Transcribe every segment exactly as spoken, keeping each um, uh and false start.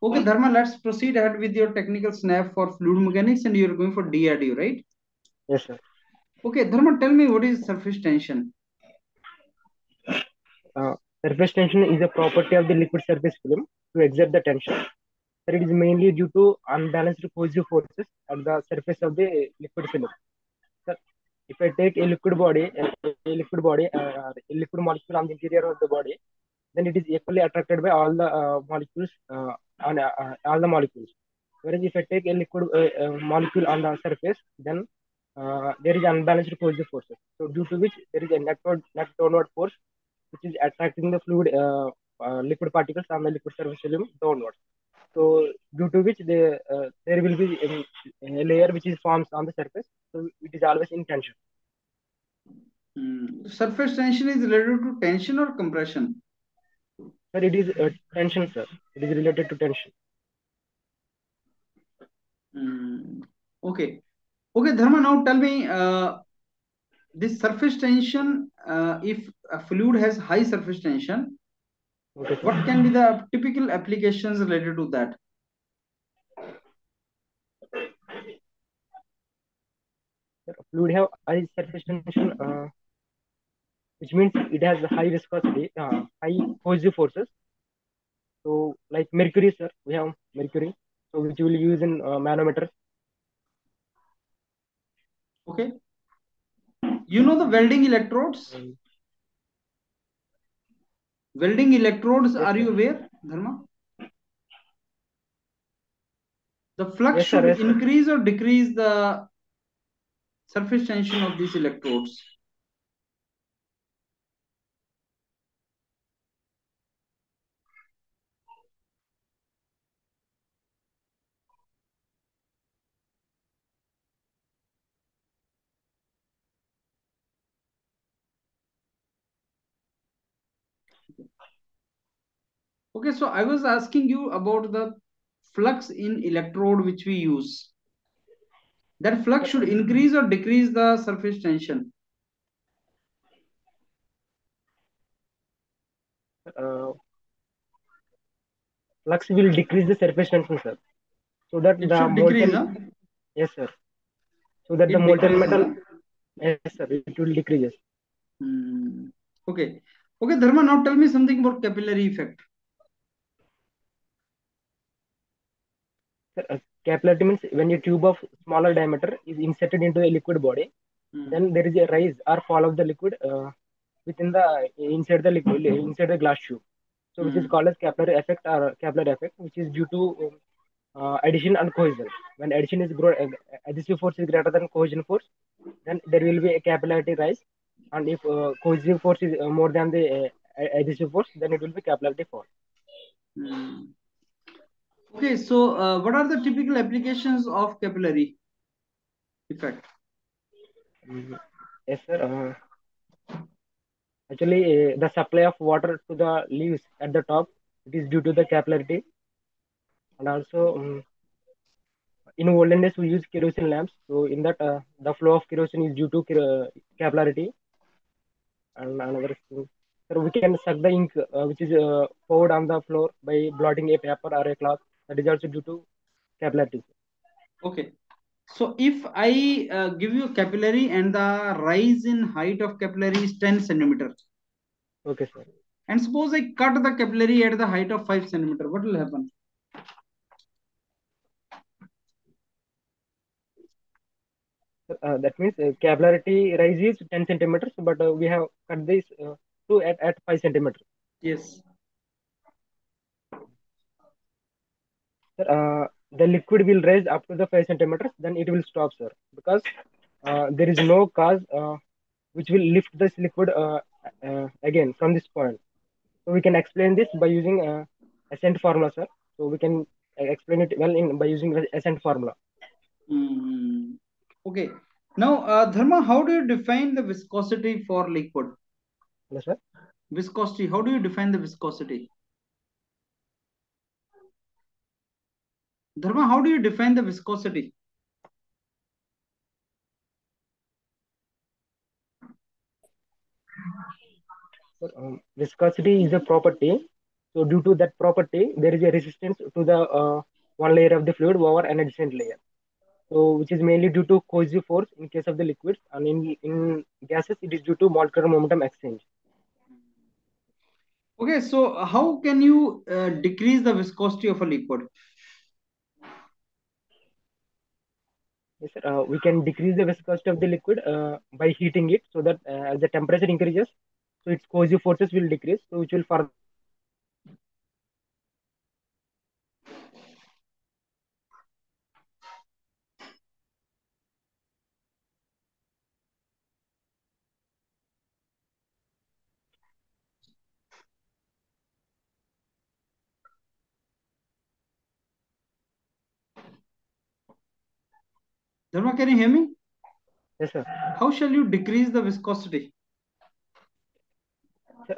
Okay, Dharma, let's proceed ahead with your technical snap for fluid mechanics, and you're going for D R D U, right? Yes, sir. Okay, Dharma, tell me what is surface tension? Uh, surface tension is a property of the liquid surface film to exert the tension. But it is mainly due to unbalanced cohesive forces at the surface of the liquid film. Sir, if I take a liquid body, a liquid body, uh, a liquid molecule on the interior of the body, then it is equally attracted by all the uh, molecules uh, on uh, uh, all the molecules. Whereas if I take a liquid uh, uh, molecule on the surface, then uh, there is unbalanced cohesive forces. So due to which there is a net downward force, which is attracting the fluid uh, uh, liquid particles on the liquid surface film downwards. So due to which they, uh, there will be a, a layer which is formed on the surface. So it is always in tension. Mm. Surface tension is related to tension or compression? Sir, it is uh, tension, sir. It is related to tension. Mm. Okay. Okay, Dharma, now tell me, uh, this surface tension, uh, if a fluid has high surface tension, okay, what can be the typical applications related to that? Sir, fluid have high surface tension, uh, which means it has a high viscosity, uh, high cohesive forces. So like mercury, sir, we have mercury, so which you will use in uh, manometers. Okay. You know the welding electrodes? Um, welding electrodes, yes, are you aware, Dharma? The flux, yes, should, sir, yes, increase, sir, or decrease the surface tension of these electrodes? Okay, so I was asking you about the flux in electrode which we use. That flux should increase or decrease the surface tension? Uh, flux will decrease the surface tension, sir. So that it the molten, decrease, huh? Yes, sir. So that it the molten decreases, metal, yes, sir, it will decrease. Hmm. Okay. Okay, Dharma, now tell me something about capillary effect. Uh, capillary means when a tube of smaller diameter is inserted into a liquid body, mm, then there is a rise or fall of the liquid uh, within the inside the liquid, mm, inside the glass tube. So mm, which is called as capillary effect or capillary effect, which is due to uh, addition and cohesion. When addition is grow, uh, adhesive force is greater than cohesion force, then there will be a capillary rise, and if uh, cohesive force is uh, more than the uh, adhesive force, then it will be capillary fall. Mm. Okay, so uh, what are the typical applications of capillary effect? Yes, sir. Uh, actually, uh, the supply of water to the leaves at the top, it is due to the capillarity. And also, um, in olden days, we use kerosene lamps. So in that, uh, the flow of kerosene is due to capillarity. And another thing, sir, we can suck the ink, uh, which is uh, poured on the floor by blotting a paper or a cloth. That is also due to capillarity. Okay. So if I uh, give you a capillary and the rise in height of capillary is ten centimeters. Okay, sir. And suppose I cut the capillary at the height of five centimeters. What will happen? Uh, that means uh, capillarity rises ten centimeters, but uh, we have cut this uh, to at, at five centimeters. Yes. Uh, the liquid will rise up to the five centimeters, then it will stop, sir, because uh, there is no cause uh, which will lift this liquid uh, uh, again from this point. So we can explain this by using uh, ascent formula, sir. So we can explain it well in by using the ascent formula. Mm. Okay. Now, uh, Dharma, how do you define the viscosity for liquid? Yes, sir. Viscosity. How do you define the viscosity? Dharma, how do you define the viscosity? So, um, viscosity is a property. So So due to that property, there is a resistance to the uh, one layer of the fluid over an adjacent layer. So which is mainly due to cohesive force in case of the liquids, and in, in gases, it is due to molecular momentum exchange. Okay, so how can you uh, decrease the viscosity of a liquid? Yes, sir. Uh, we can decrease the viscosity of the liquid uh, by heating it, so that uh, as the temperature increases, so its cohesive forces will decrease, so which will further. Dharma, can you hear me? Yes, sir. How shall you decrease the viscosity?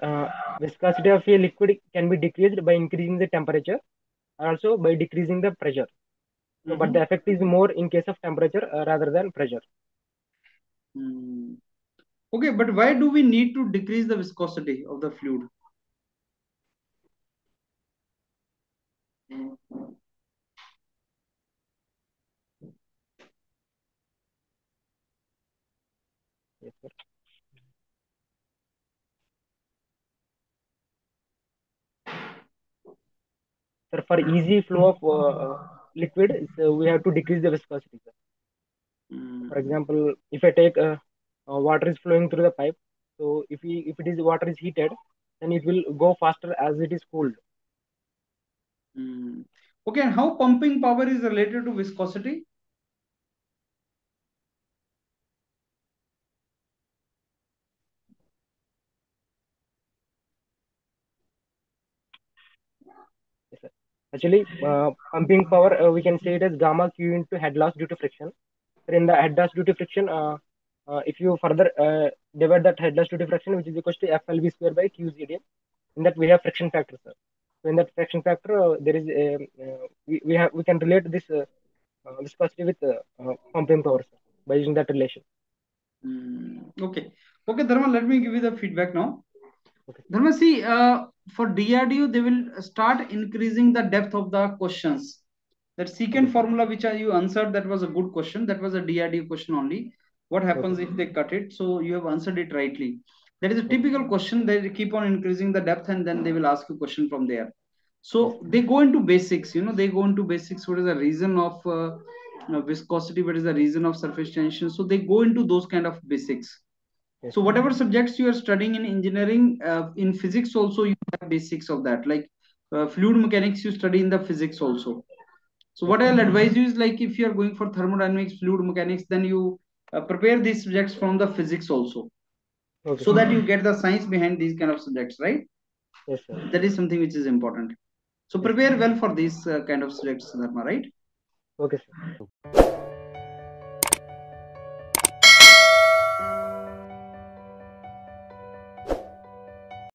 Uh, viscosity of a liquid can be decreased by increasing the temperature and also by decreasing the pressure. Mm-hmm. So, but the effect is more in case of temperature uh, rather than pressure. Mm. Okay, but why do we need to decrease the viscosity of the fluid? Sir, for easy flow of uh, liquid, so we have to decrease the viscosity. Mm. For example, if I take uh, uh, water is flowing through the pipe, so if we if it is water is heated, then it will go faster as it is cooled. Mm. Okay, and how pumping power is related to viscosity? Actually, uh, pumping power, uh, we can say it as gamma Q into head loss due to friction. In the head loss due to friction, uh, uh, if you further uh, divide that head loss due to friction, which is equal to F L V square by Q Z D, in that we have friction factor, sir. So in that friction factor, uh, there is a, uh, we, we have we can relate this uh, uh, viscosity with uh, uh, pumping power, sir, by using that relation. Mm, okay. Okay, Dharma, let me give you the feedback now. Okay. Dharma, see, uh, for D R D U, they will start increasing the depth of the questions. That second okay. formula which you answered, that was a good question. That was a D R D U question only. What happens okay. if they cut it? So you have answered it rightly. That is a typical question. They keep on increasing the depth and then they will ask you a question from there. So they go into basics. You know, they go into basics. What is the reason of uh, you know, viscosity? What is the reason of surface tension? So they go into those kind of basics. So whatever subjects you are studying in engineering, uh, in physics also you have basics of that. Like uh, fluid mechanics, you study in the physics also. So what I'll advise you is, like, if you are going for thermodynamics, fluid mechanics, then you uh, prepare these subjects from the physics also. Okay. So that you get the science behind these kind of subjects, right? Yes, sir. That is something which is important. So prepare well for these uh, kind of subjects, Dharma, right? Okay, sir.